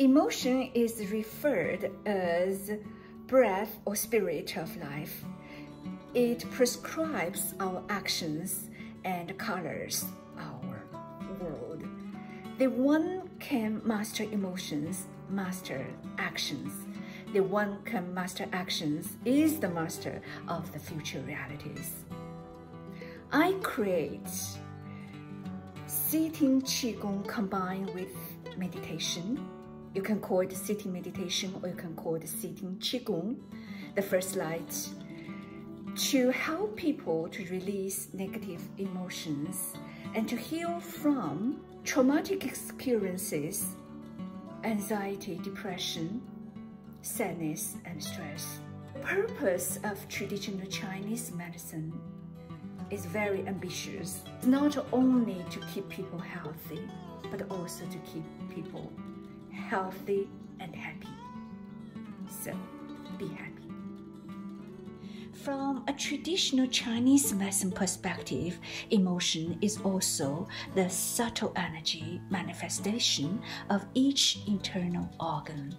Emotion is referred as breath or spirit of life. It prescribes our actions and colors our world. The one can master emotions, master actions. The one can master actions is the master of the future realities. I create sitting Qigong combined with meditation. You can call it sitting meditation or you can call it sitting Qigong, the first light, to help people to release negative emotions and to heal from traumatic experiences, anxiety, depression, sadness, and stress. Purpose of traditional Chinese medicine is very ambitious, not only to keep people healthy, but also to keep people healthy and happy. So, be happy. From a traditional Chinese medicine perspective, emotion is also the subtle energy manifestation of each internal organ.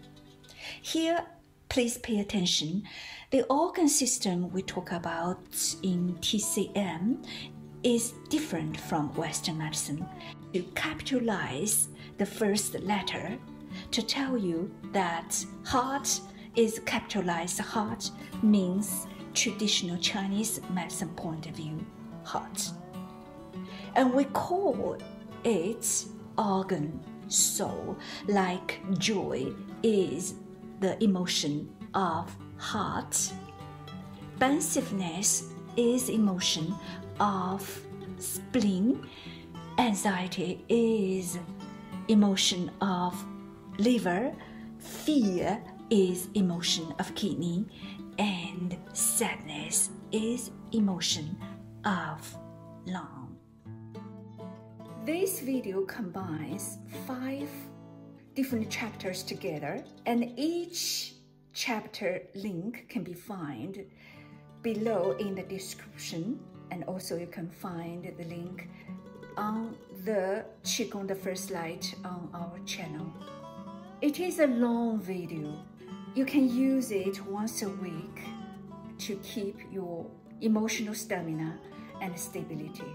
Here, please pay attention. The organ system we talk about in TCM is different from Western medicine. To capitalize the first letter, to tell you that heart is capitalized. Heart means traditional Chinese medicine point of view, heart. And we call it organ, soul, like joy is the emotion of heart. Pensiveness is emotion of spleen. Anxiety is emotion of liver, fear is emotion of kidney, and sadness is emotion of lung. This video combines 5 different chapters together, and each chapter link can be found below in the description, and also you can find the link on the Qigong The First Light on our channel. It is a long video. You can use it once a week to keep your emotional stamina and stability.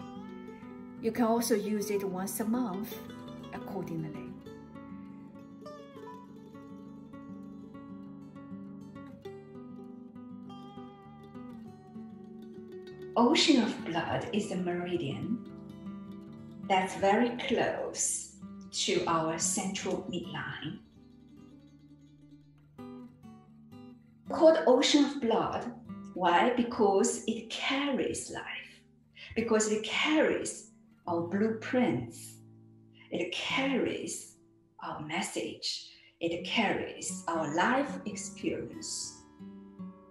You can also use it once a month accordingly. Ocean of blood is a meridian that's very close to our central midline. Called ocean of blood. Why? Because it carries life, because it carries our blueprints, it carries our message, it carries our life experience,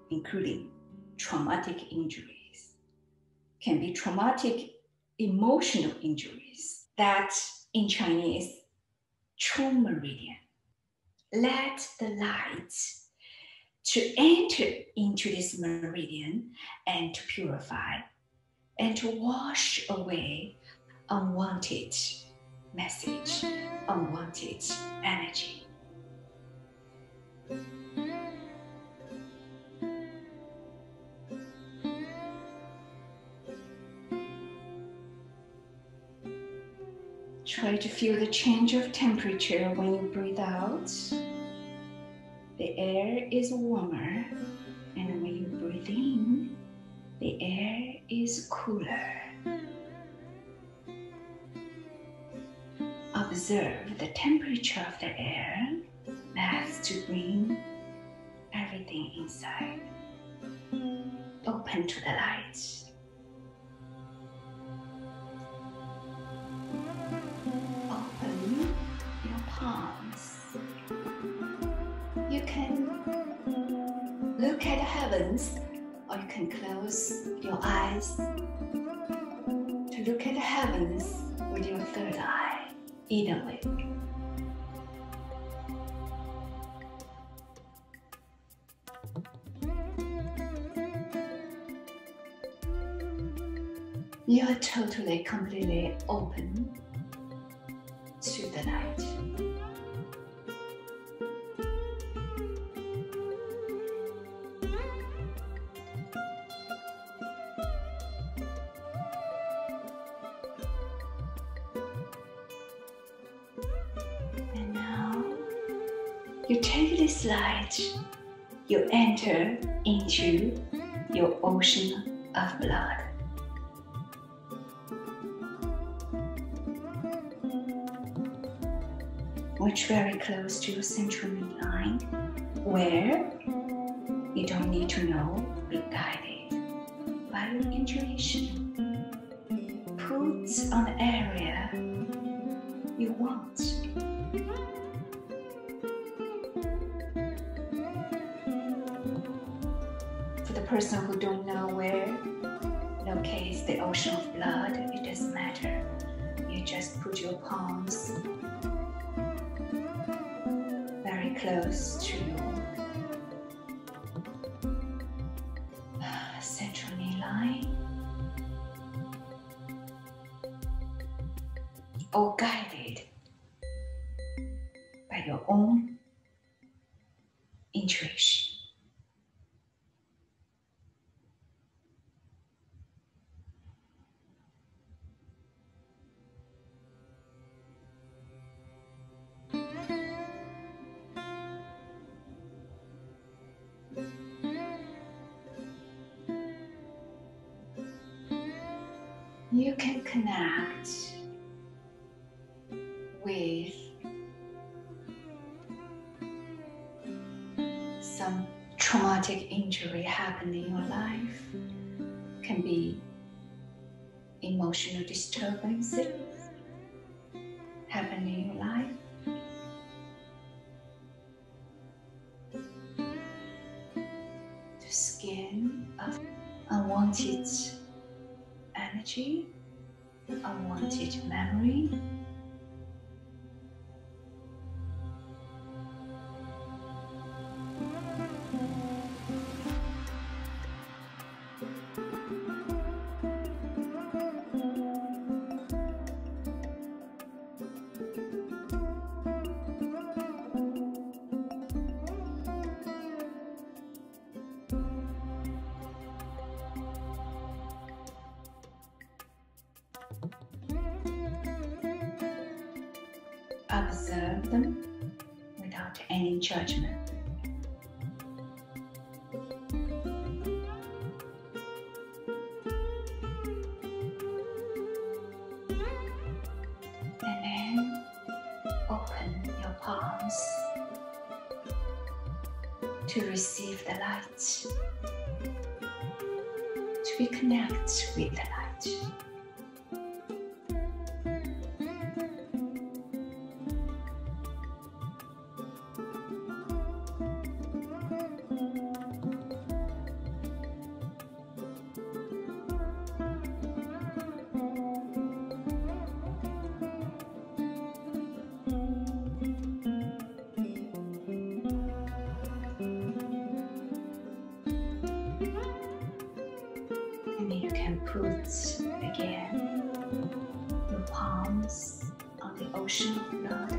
including traumatic injuries. Can be traumatic emotional injuries that in Chinese, Chong meridian. Let the light to enter into this meridian and to purify and to wash away unwanted message, unwanted energy. Try to feel the change of temperature when you breathe out. The air is warmer, and when you breathe in, the air is cooler. Observe the temperature of the air. That's to bring everything inside open to the light. Look at the heavens, or you can close your eyes to look at the heavens with your third eye, either way. You are totally, completely open to the night. you take this light, you enter into your ocean of blood. Watch very close to your central midline, where you don't need to know, be guided by your intuition. Put on the area you want. For the person who don't know where, locates the ocean of blood, it doesn't matter. You just put your palms very close to your central midline. Or guided by your own intuition. You can connect with some traumatic injury happened in your life. Can be emotional disturbances happen in your life. The skin of unwanted energy, unwanted memory. Observe them without any judgment. And then open your palms to receive the light, to be connected with the light. Put again your palms on the ocean of blood.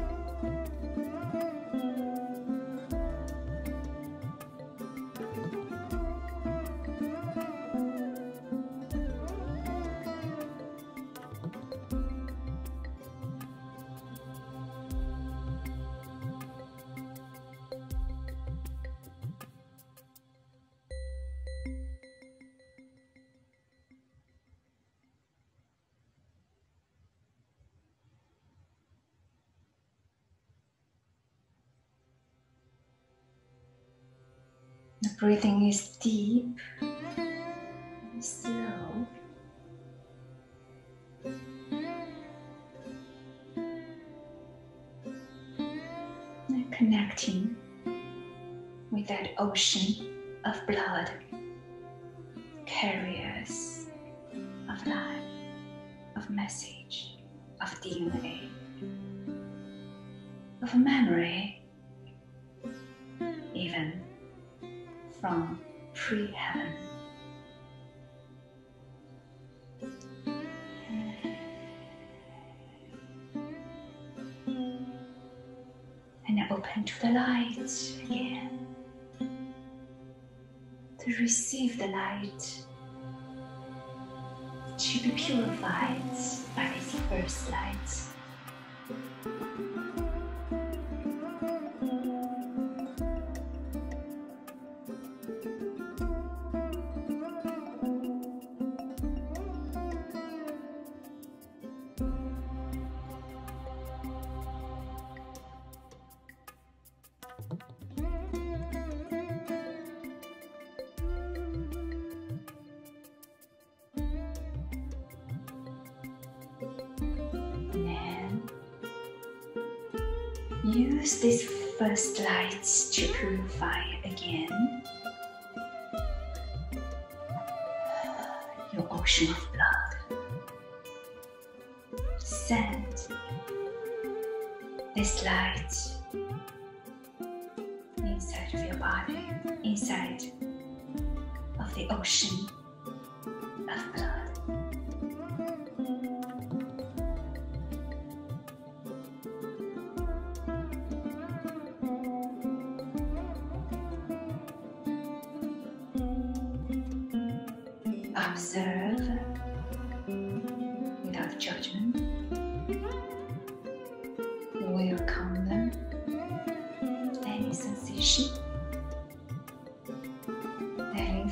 The breathing is deep and slow. And connecting with that ocean of blood, carriers of life, of message, of DNA, of memory, even from pre-heaven. And open to the light again, to receive the light, to be purified by this first light. use these first lights to purify again your ocean of blood. Send this light inside of your body, inside of the ocean of blood. Observe without judgment. Welcome them. Any sensation, any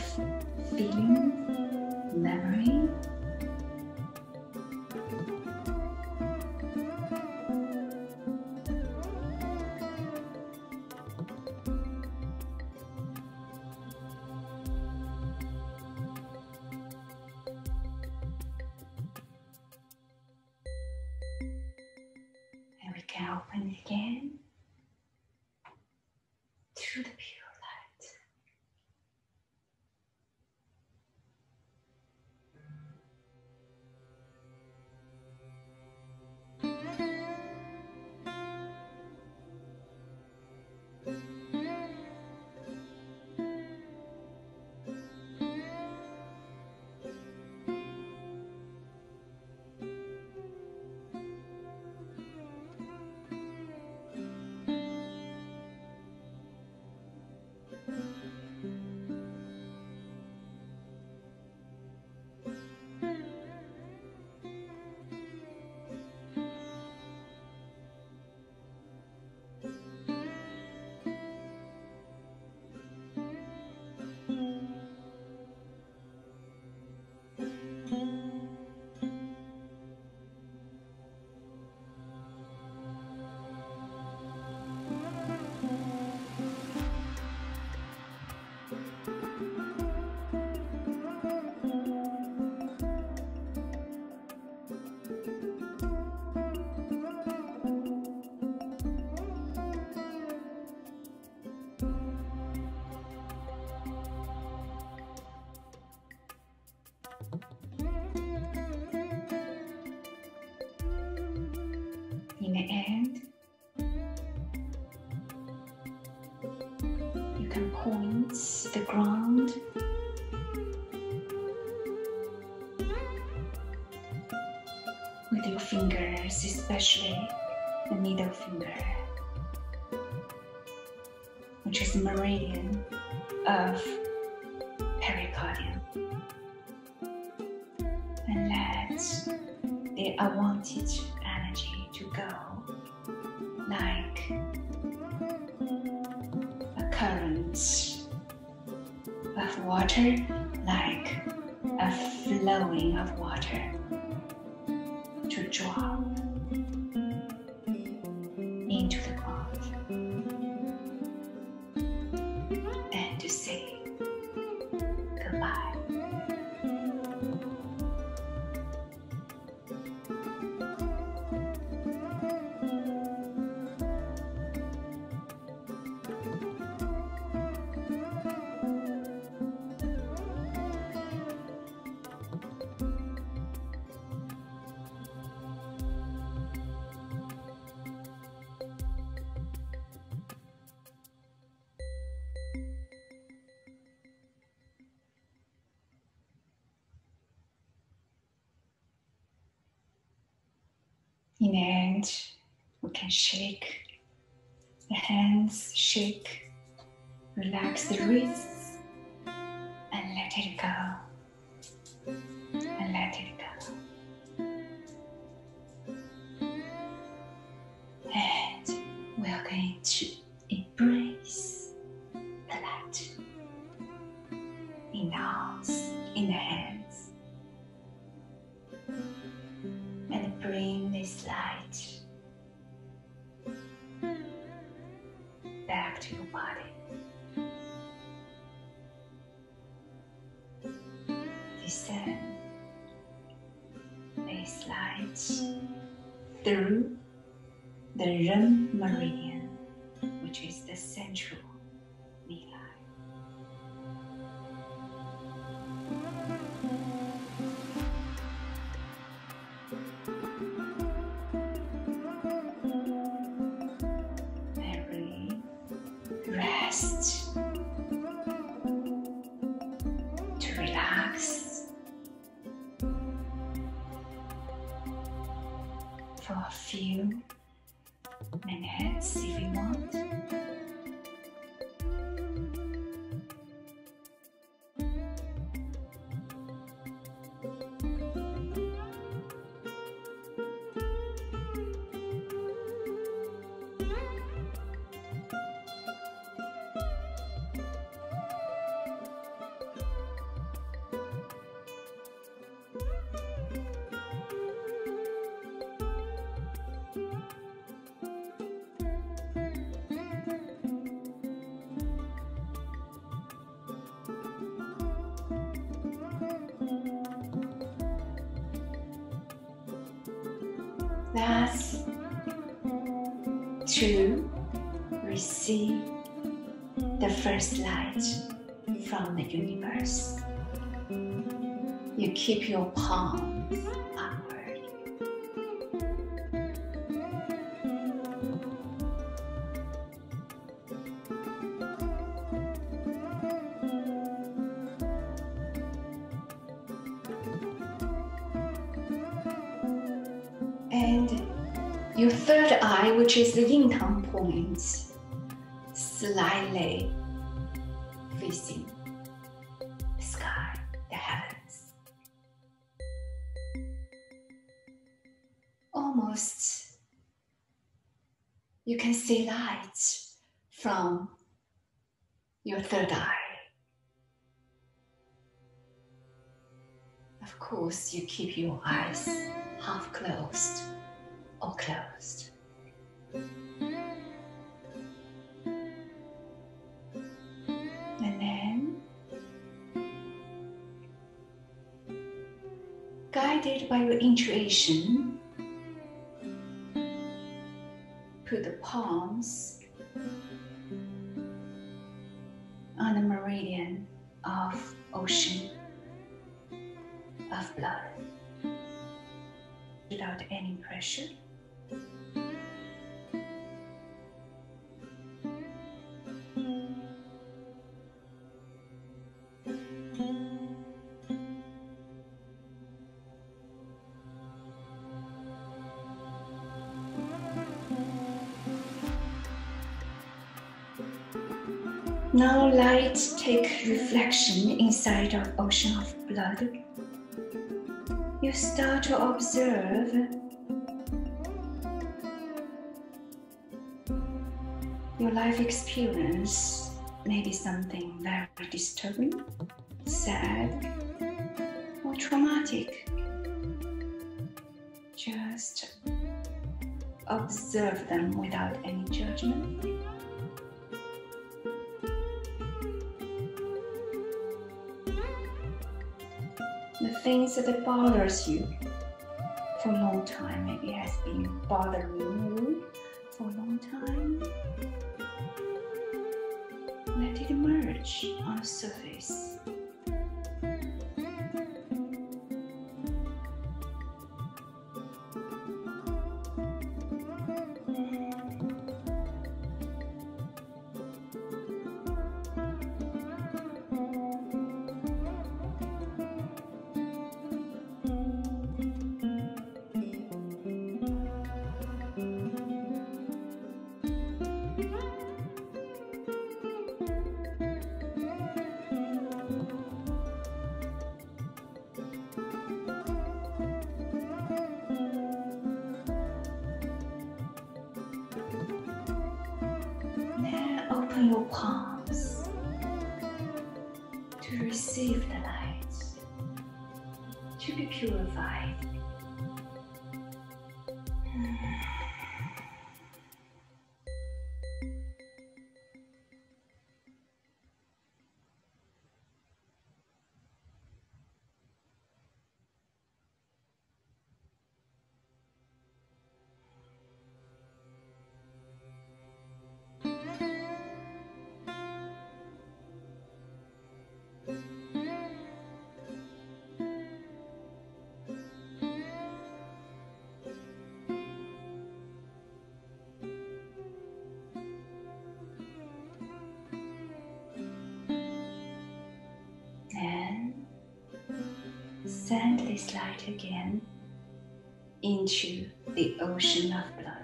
feeling, memory. Open again to the pure light. In the end, you can point the ground with your fingers, especially the middle finger, which is the meridian of pericardium, and let the unwanted energy to go like a current of water, like a flowing of water, to drop into the ground and to say goodbye. In the end, we can shake the hands, shake, relax the wrists, and let it go, and let it go. And we are going to embrace the light in the arms, in the hands, and bring this light back to your body. Descend this light through the Ren Meridian. which is the central knee line. That's to receive the first light from the universe. You keep your palm upward. And your third eye, which is the yin tang point, slightly facing the sky, the heavens. Almost you can see light from your third eye. Of course, you keep your eyes half closed or closed. And then, guided by your intuition, put the palms on the meridian of ocean of blood without any pressure. Now light take reflection inside of ocean of blood. You start to observe your life experience, maybe something very disturbing, sad, or traumatic. Just observe them without any judgment. The things that bothers you for a long time, maybe has been bothering you for a long time. Let it emerge on the surface. Your palms to receive the light, to be purified. send this light again into the ocean of blood.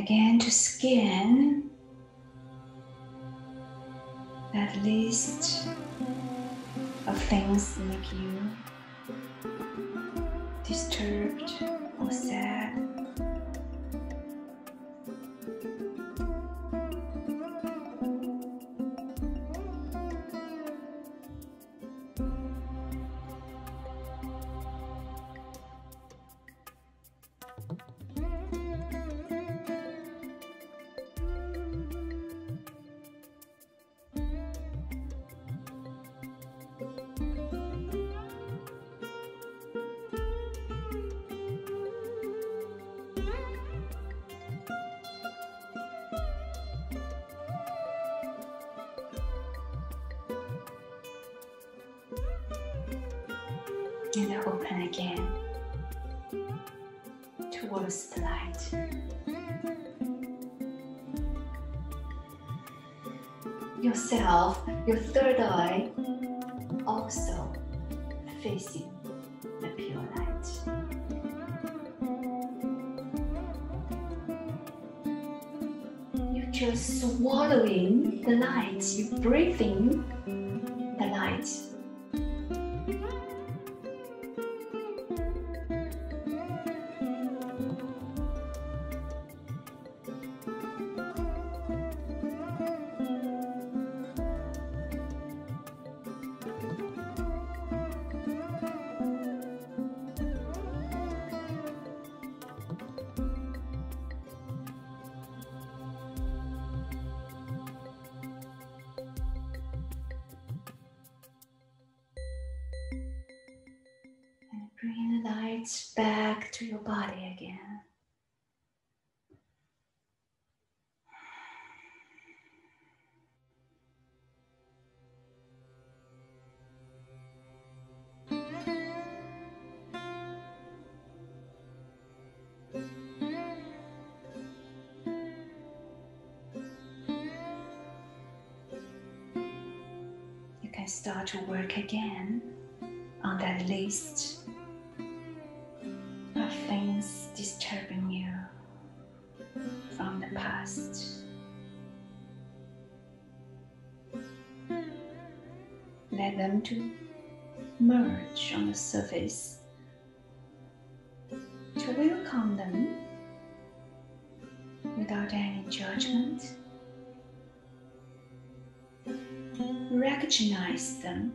Again to scan that list of things that make you disturbed or sad. And open again towards the light. Yourself, your third eye, also facing the pure light. You're just swallowing the light, you're breathing the light. Back to your body again. You can start to work again on that list. Things disturbing you from the past. Let them to merge on the surface, to welcome them without any judgment. Recognize them.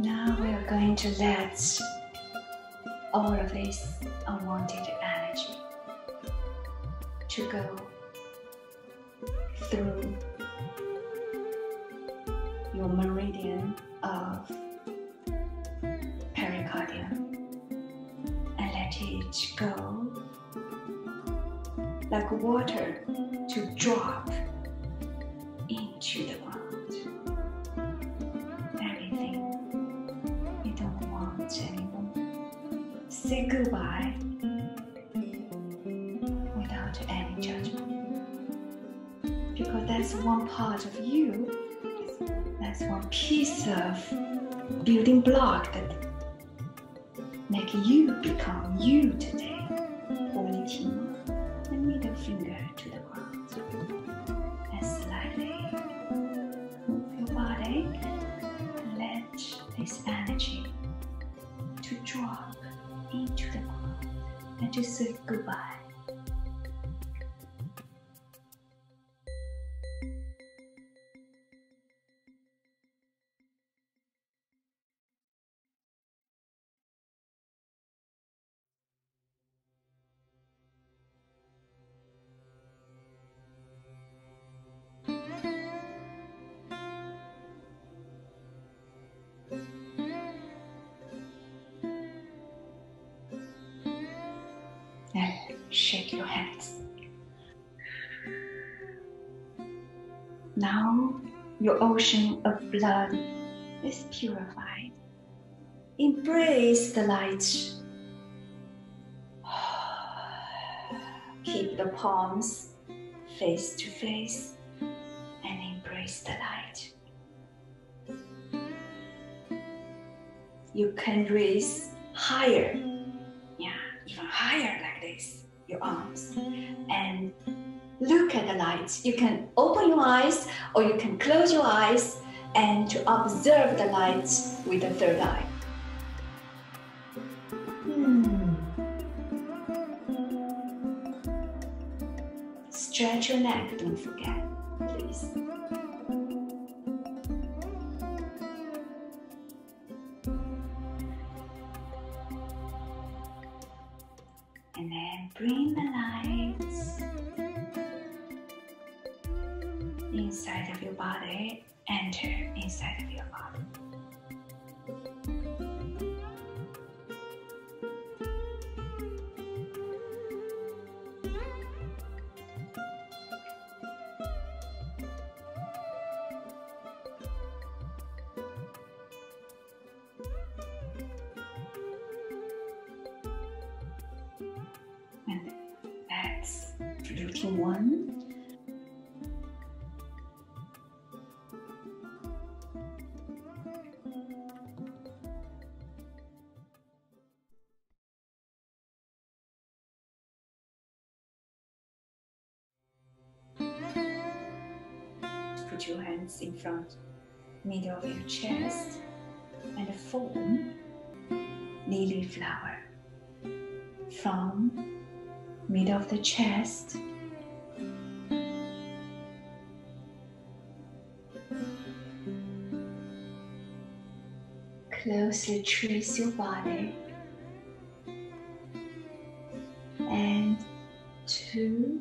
Now we are going to let all of this unwanted energy to go through your meridian of pericardium and let it go like water to drop into the ground. Anymore. Say goodbye without any judgment, because that's one part of you, that's one piece of building block that make you become you today. Pointing the middle finger to the ground and slightly move your body and let this energy to drop into the ground and you say goodbye. Shake your hands. Now your ocean of blood is purified. Embrace the light. Keep the palms face to face and embrace the light. You can raise higher, even higher like this. Your arms and look at the light. You can open your eyes or you can close your eyes and to observe the light with the third eye. Stretch your neck, don't forget, please. And then bring the lights inside of your body, enter inside of your body. Put your hands in front, middle of your chest, and form lily flower from middle of the chest. Closely trace your body and to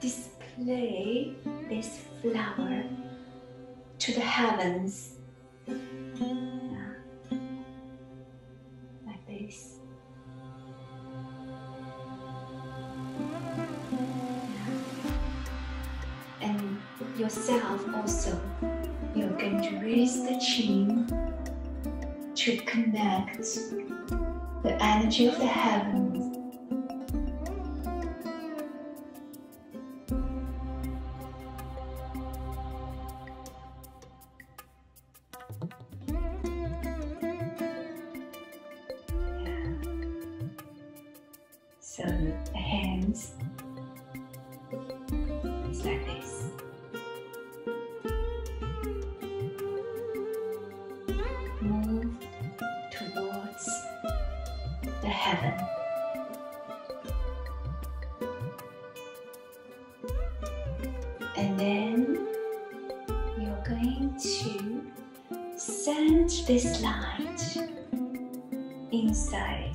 display this flower to the heavens. Like this. And yourself also. You're going to raise the chin to connect the energy of the heavens. So the hands is like this. Move towards the heaven. And then you're going to send this light inside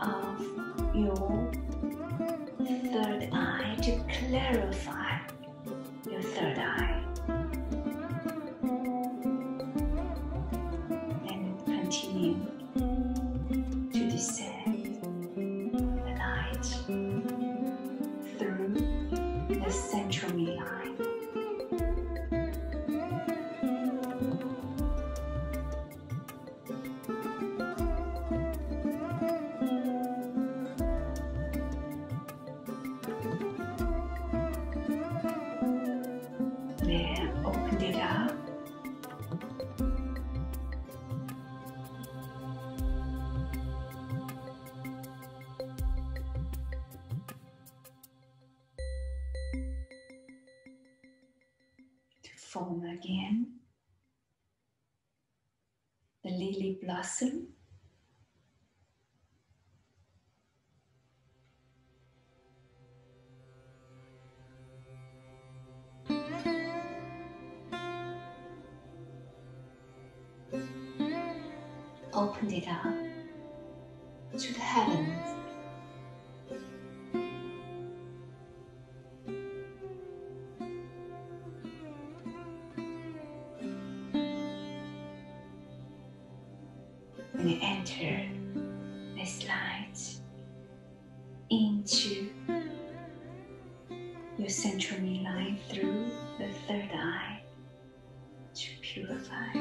of your third eye to clarify your third eye. And continue to descend the light through the central midline. Form again the lily blossom opened it up to the heavens. When you enter this light into your central midline through the third eye to purify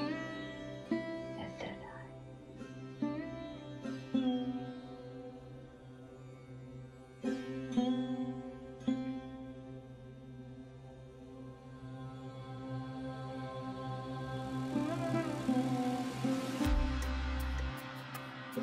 the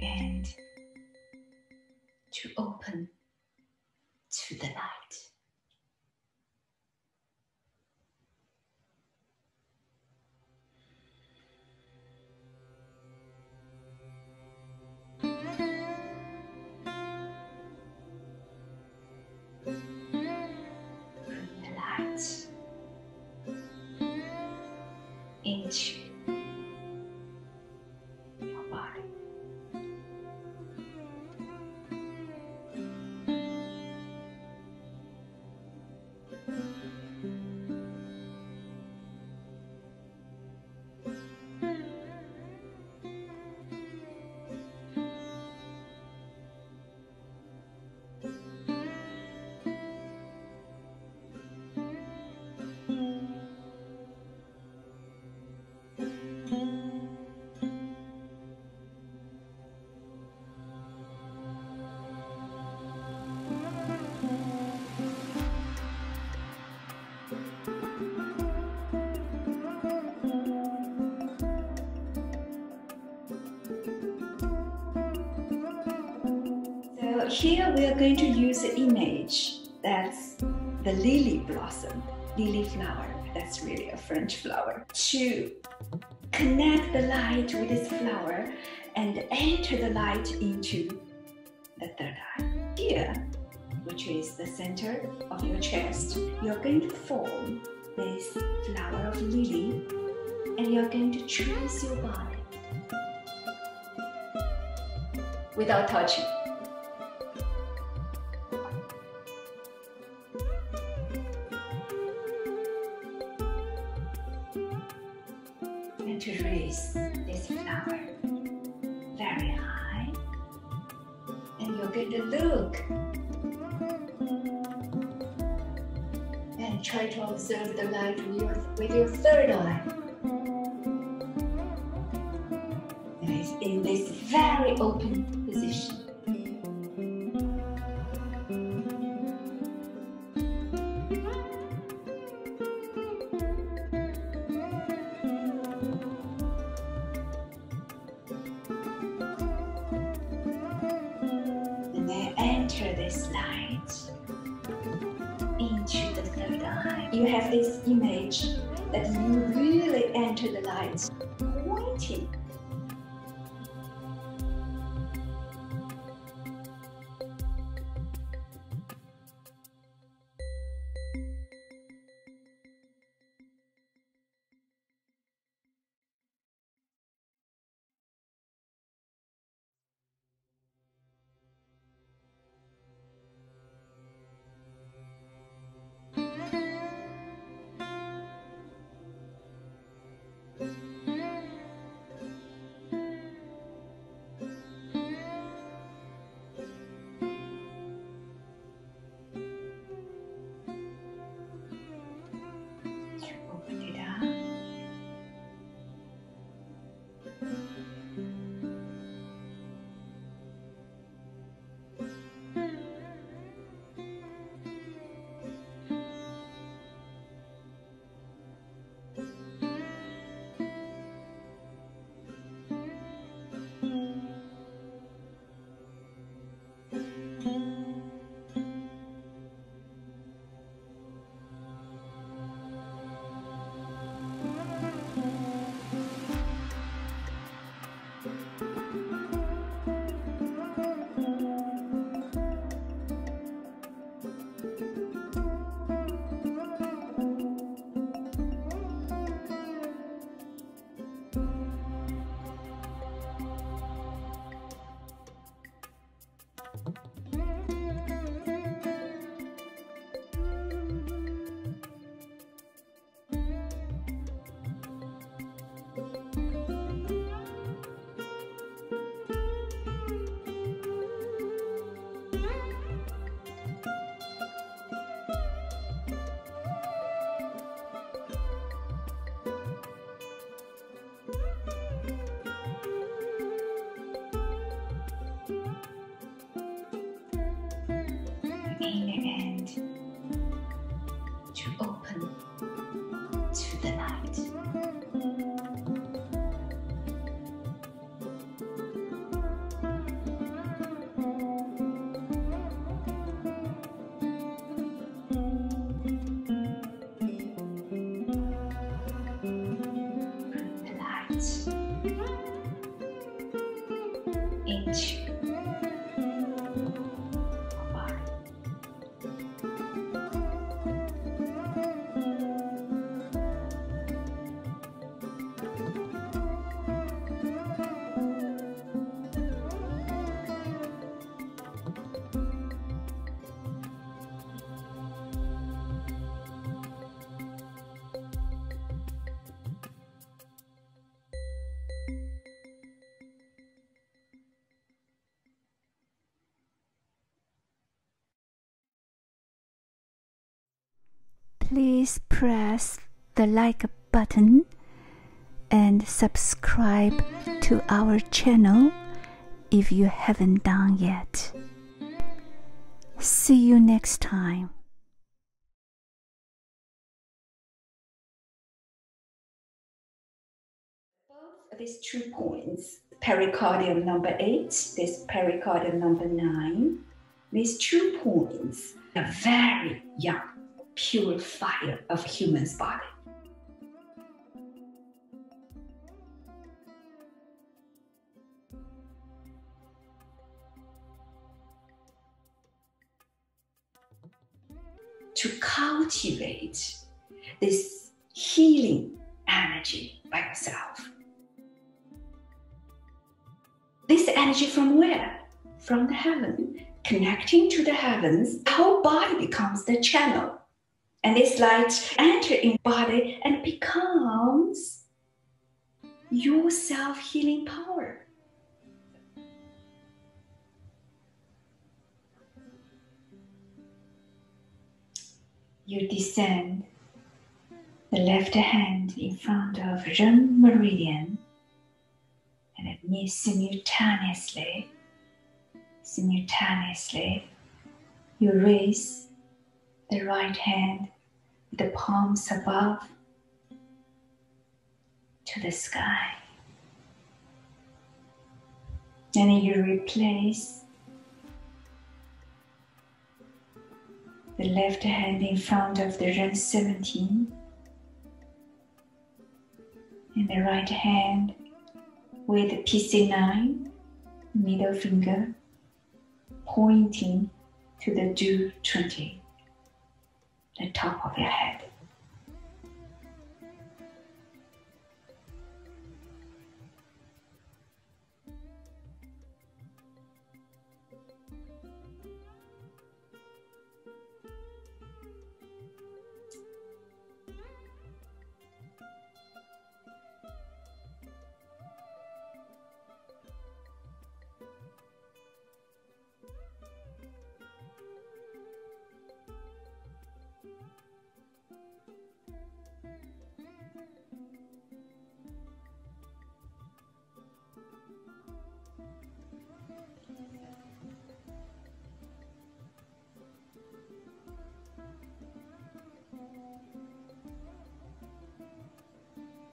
third to open to the light. Bring the light into Here we are going to use an image that's the lily blossom, lily flower, that's really a French flower, to connect the light with this flower and enter the light into the third eye. Here, which is the center of your chest, you're going to form this flower of lily and you're going to trace your body without touching. To raise this flower very high, and you're going to look and try to observe the light with your third eye. And it's in this very open position. enter this light into the third eye. You have this image that you really enter the light, pointing. Please press the like button and subscribe to our channel if you haven't done yet. See you next time. Both these 2 points, pericardium number 8, this pericardium number 9, these 2 points are very young. Purifier of human's body. To cultivate this healing energy by yourself. This energy from where? From the heaven. Connecting to the heavens, the whole body becomes the channel. And this light enters in body and becomes your self-healing power. You descend the left hand in front of Ren Meridian and then simultaneously you raise the right hand, the palms above to the sky. Then you replace the left hand in front of the Ren 17 and the right hand with the PC9 middle finger pointing to the Du 20, the top of your head.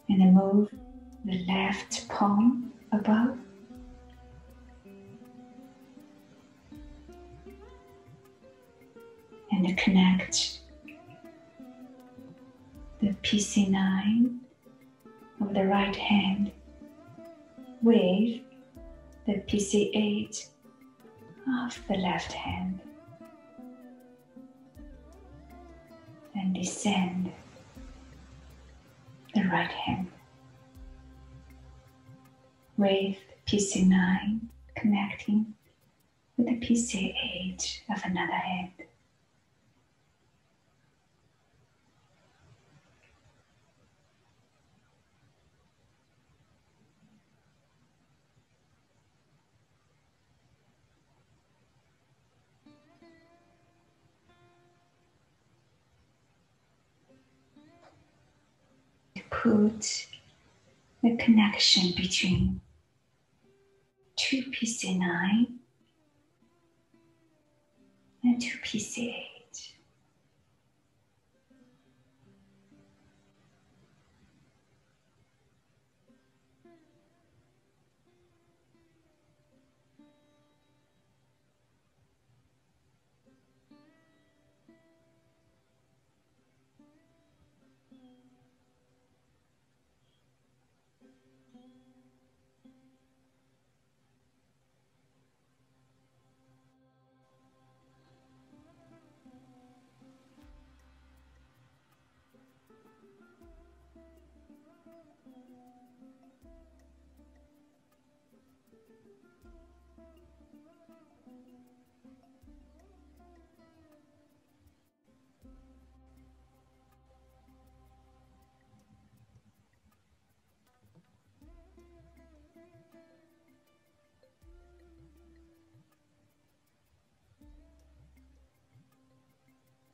And then move the left palm above, and connect the PC9 of the right hand with the PC8 of the left hand, and descend the right hand with PC9 connecting with the PC8 of another hand. Put the connection between two PC9 and two PC8.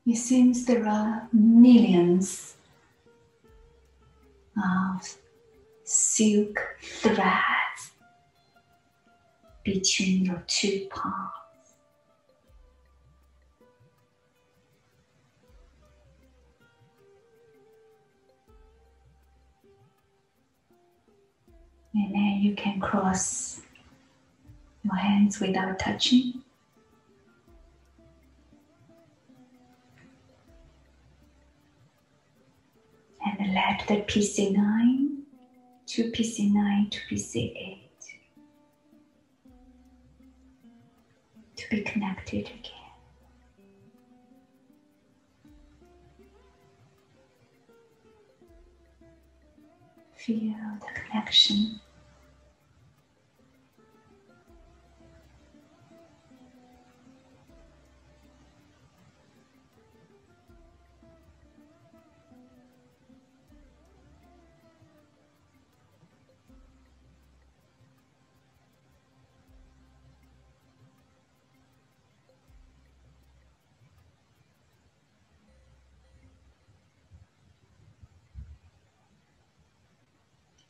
It seems there are millions of silk threads between your two palms. And then you can cross your hands without touching. And let the PC9 to PC9 to PC8 to be connected again. Feel the connection.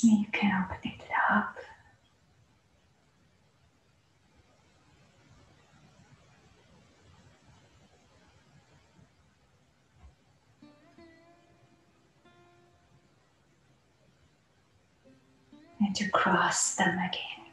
You can open it up and to cross them again.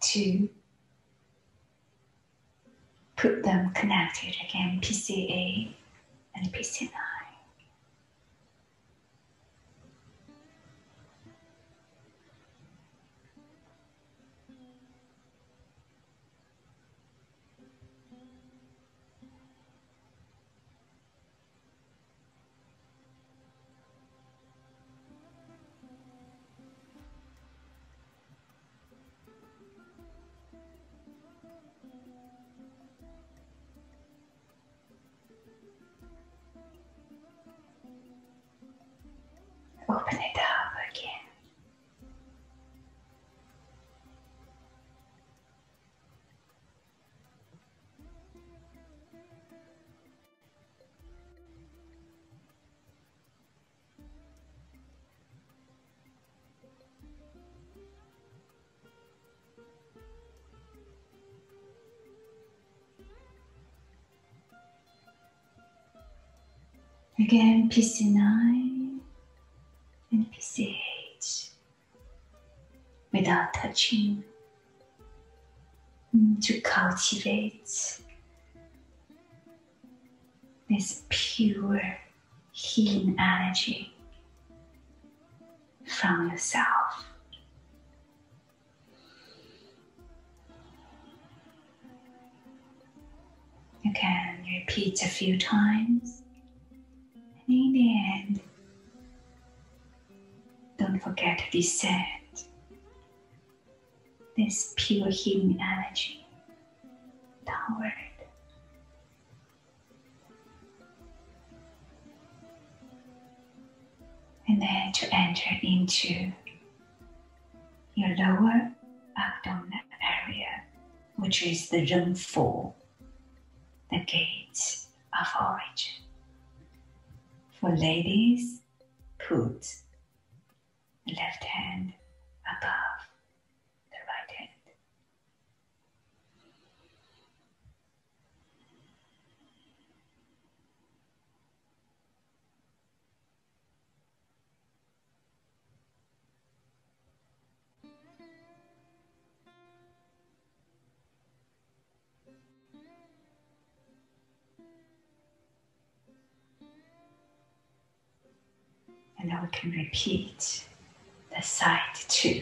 to put them connected again, PC8 and PC9. Open it up again. Again, PC9. And PC8 without touching, to cultivate this pure healing energy from yourself. You can repeat a few times, and in the end, don't forget to descend this pure healing energy downward. And then to enter into your lower abdominal area, which is the Ren Fu, the gate of origin. For ladies, put left hand above the right hand. And now we can repeat the side two.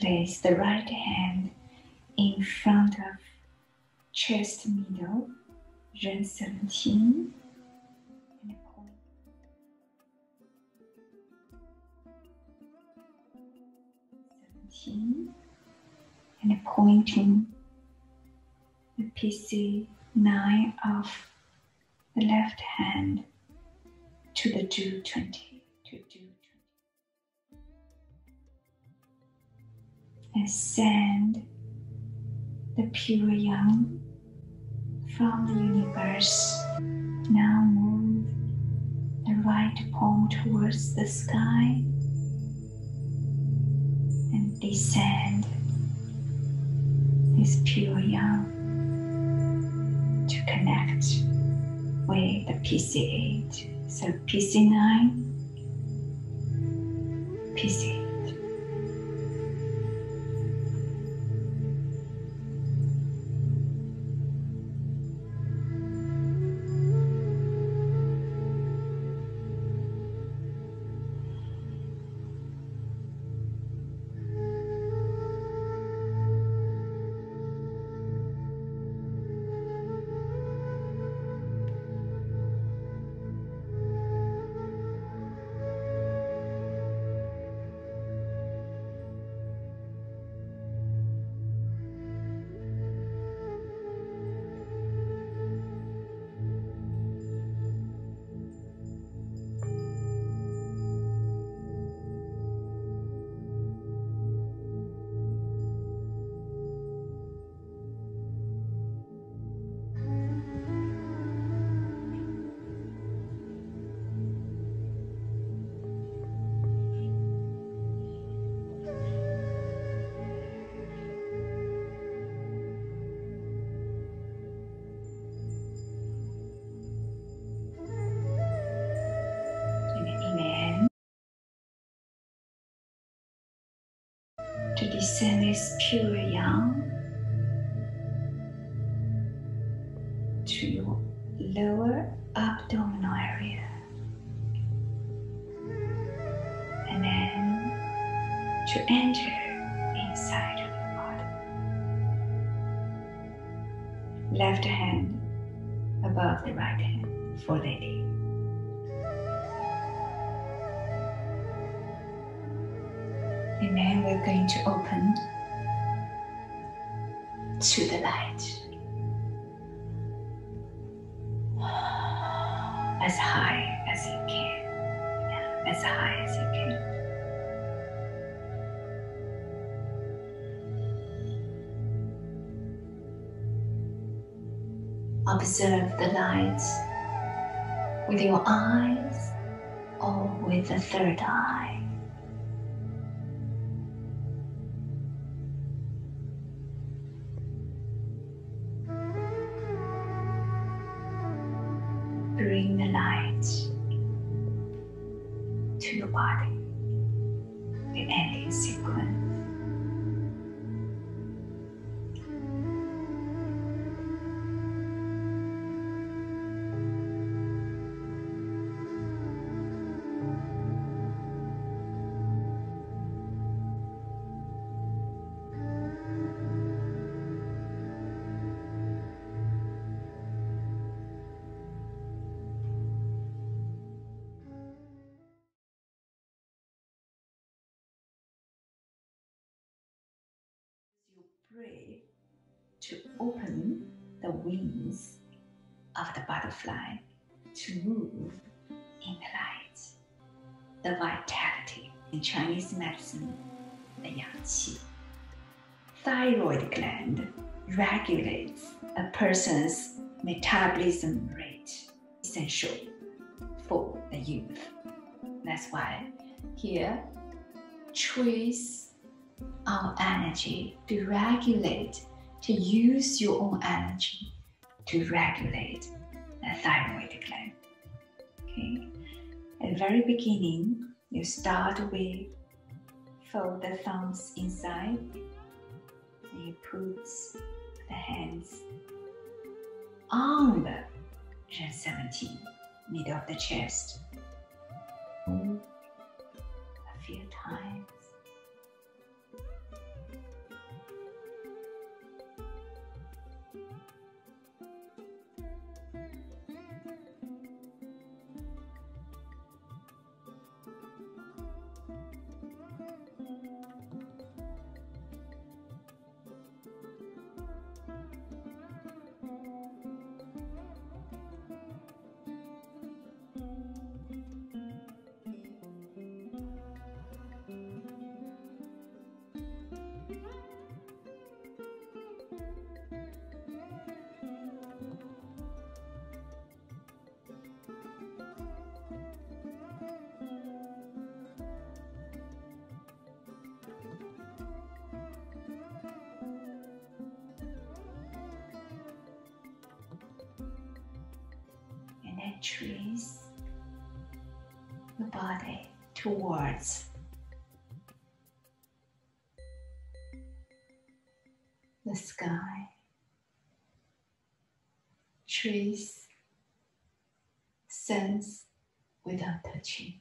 Place the right hand in front of chest middle, Ren 17. And pointing the PC9 of the left hand to the Du 20. And send the pure yang from the universe. Now move the right palm towards the sky and descend this pure yang to connect with the PC8. So PC9, PC8. medicine is pure yang to your lower abdominal area, and then to enter inside of your body. Left hand above the right hand for lady. And then we're going to open to the light as high as you can, as high as you can. Observe the light with your eyes or with the third eye. Bring the light to your body, the ending sequence. Breathe to open the wings of the butterfly to move in the light, the vitality. In Chinese medicine, the yang qi. Thyroid gland regulates a person's metabolism rate, essential for the youth. That's why here trees our energy to regulate, to use your own energy to regulate the thyroid gland. Okay? At the very beginning, you start with fold the thumbs inside and you put the hands on the Ren 17, middle of the chest. Move a few times. Trace your body towards the sky. Trace sense without touching.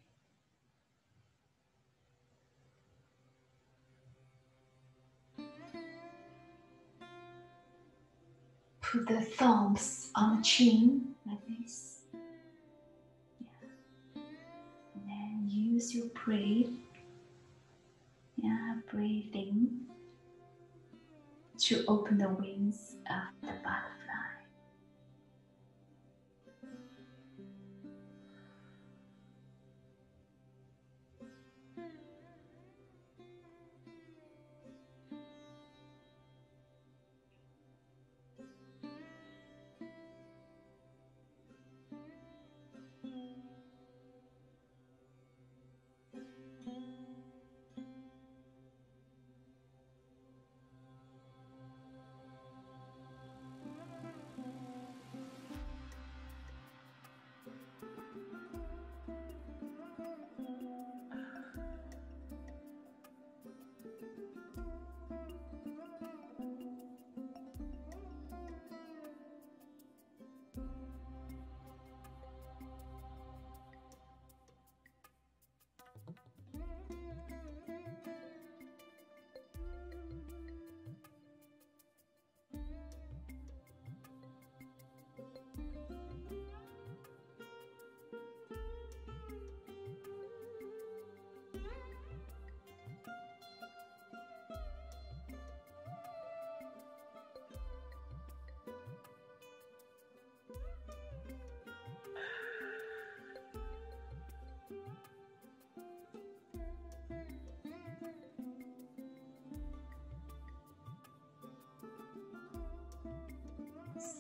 Put the thumbs on the chin like this. Use your breath, breathing to open the wings of the butterfly.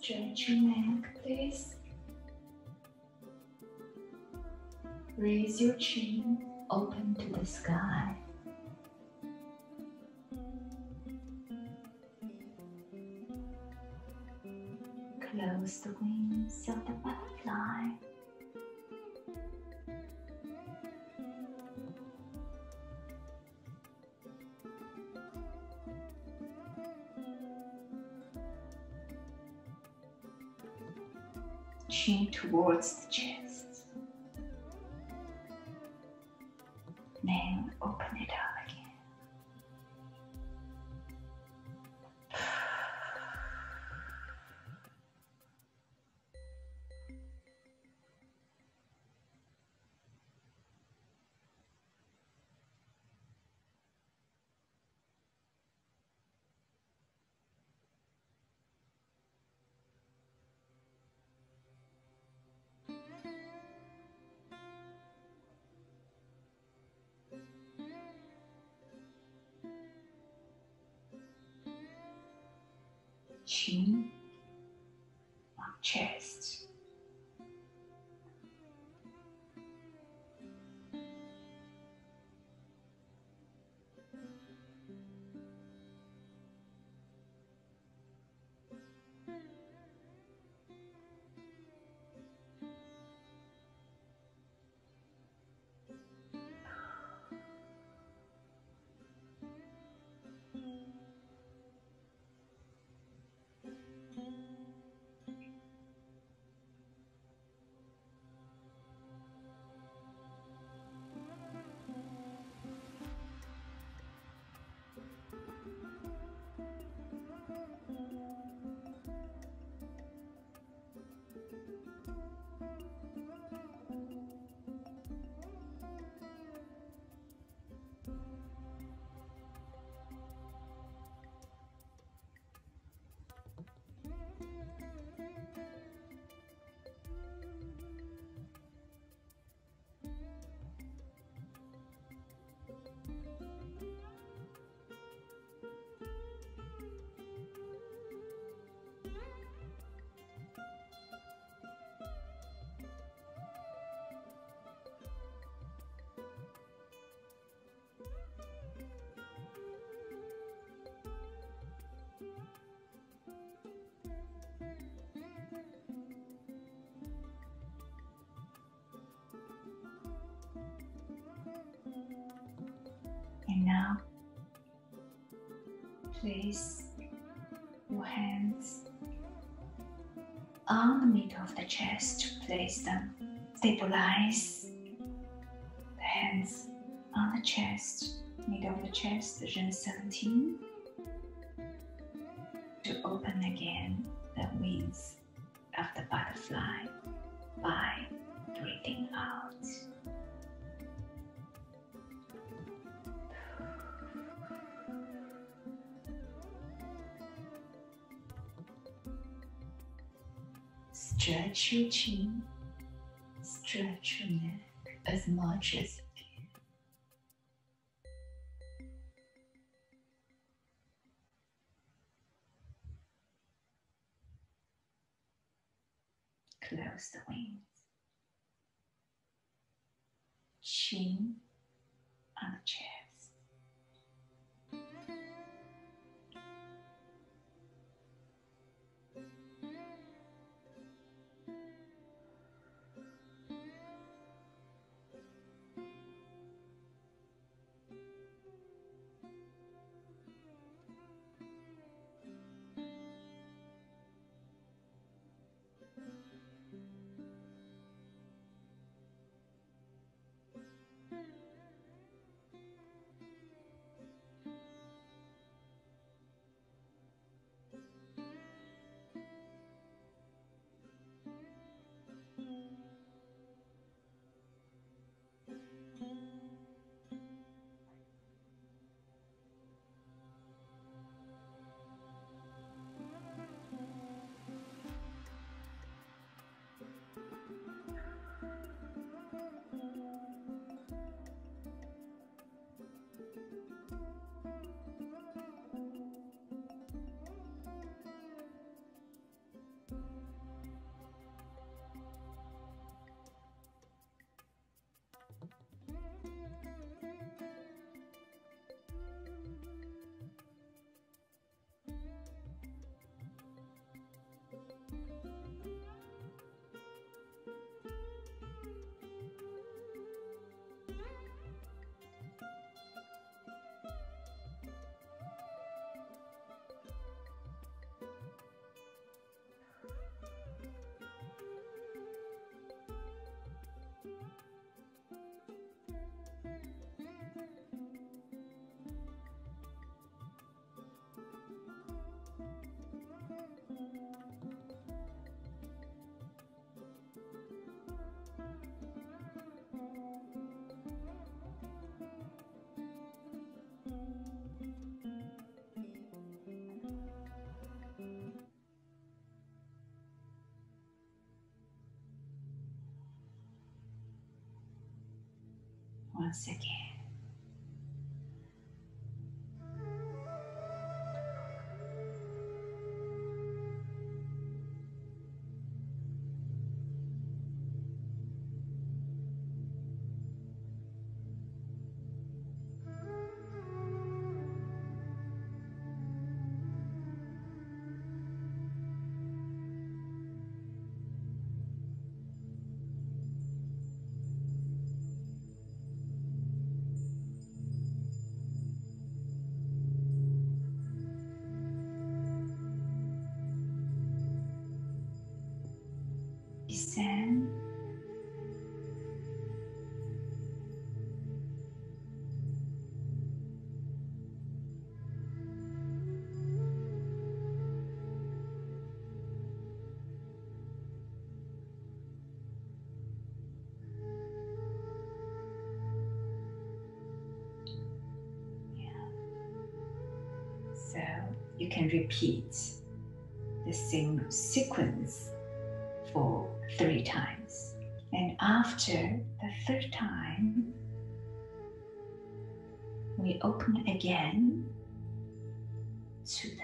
Stretch your neck, please. Raise your chin, open to the sky. Close the wings of the butterfly. Chin towards the chest. Then open it up again. Chin, up chest. Now, place your hands on the middle of the chest. Place them, stabilize the hands on the chest, middle of the chest, Ren 17, to open again the wings of the butterfly by breathing out. Stretch your chin, stretch your neck as much as you can. Close the wings. Chin on the chest. once again. Descend So you can repeat the same sequence for 3 times, and after the 3rd time we open again to the light.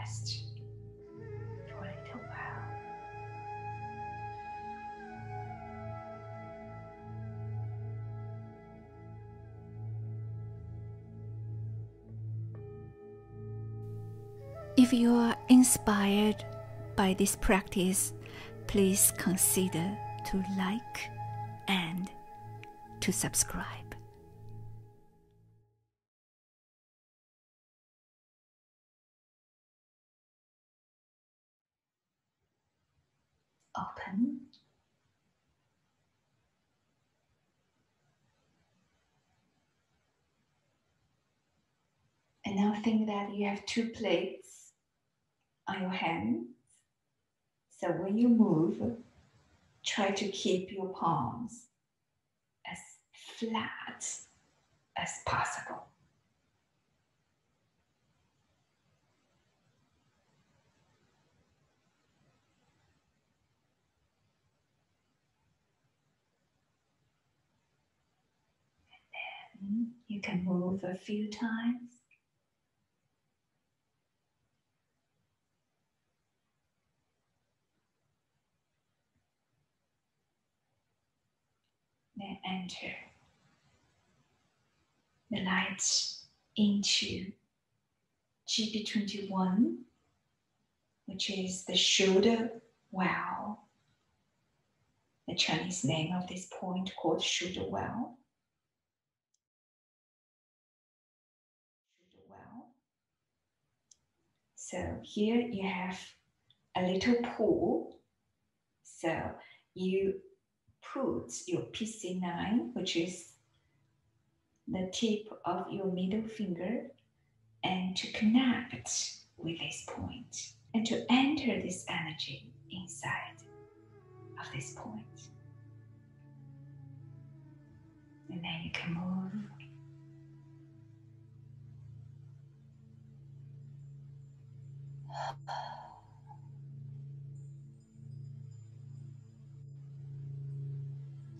Rest for a little while. If you are inspired by this practice, please consider to like and to subscribe. Open. And now think that you have 2 plates on your hands. So when you move, try to keep your palms as flat as possible. You can move a few times. Then enter the light into GB21, which is the shoulder well. The Chinese name of this point called shoulder well. So here you have a little pool. So you put your PC9, which is the tip of your middle finger, and to connect with this point and to enter this energy inside of this point. And then you can move.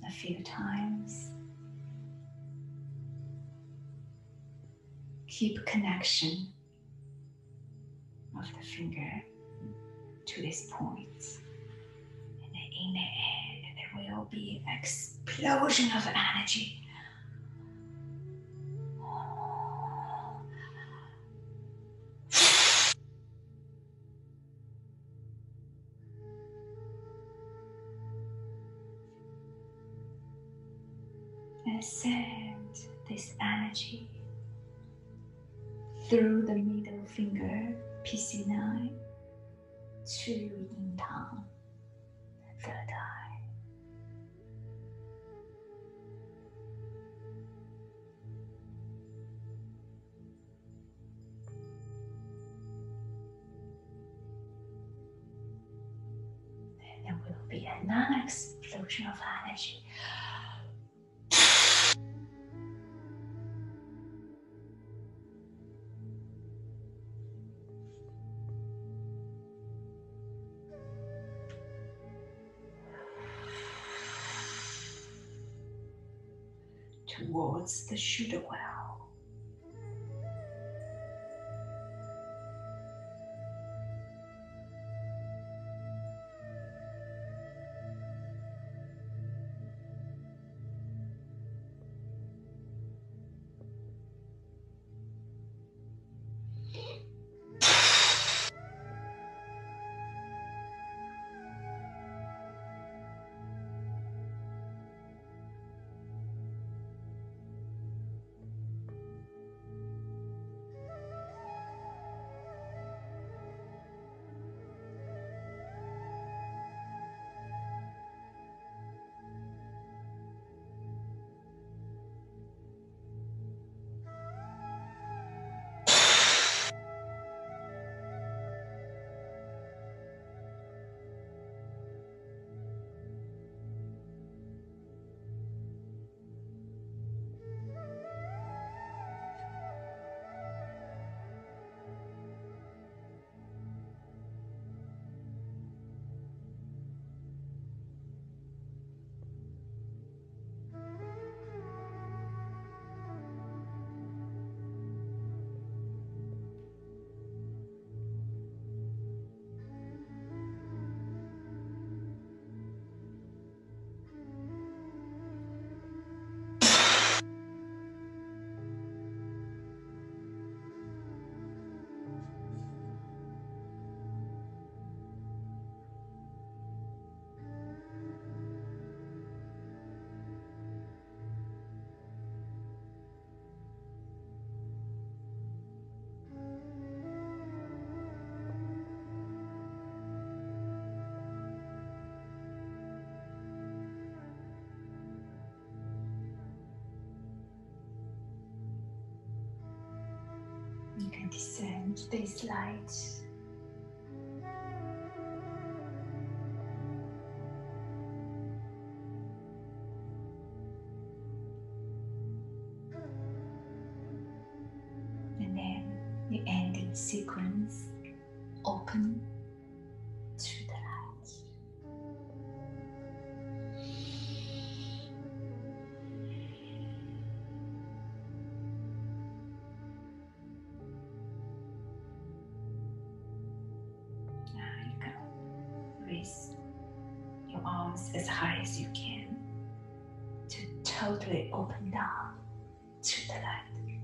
A few times. Keep connection of the finger to this point. And then in the end, there will be an explosion of energy. and send this energy through the middle finger, PC9, to yin tang, the third eye. Then there will be another explosion of energy. Towards the shoulder well. You can descend this light and then the ending sequence, open to the light. Your arms as high as you can to totally open down to the light.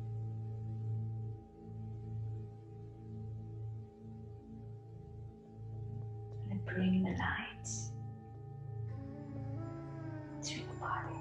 And bring the light to your body.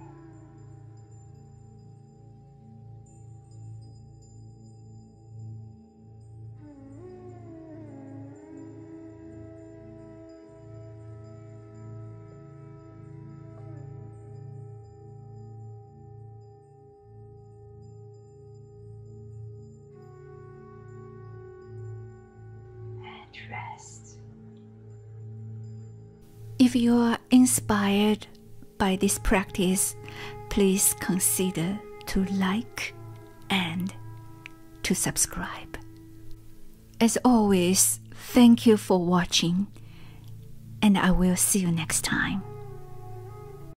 Rest. If you are inspired by this practice, please consider to like and to subscribe. As always, thank you for watching, and I will see you next time.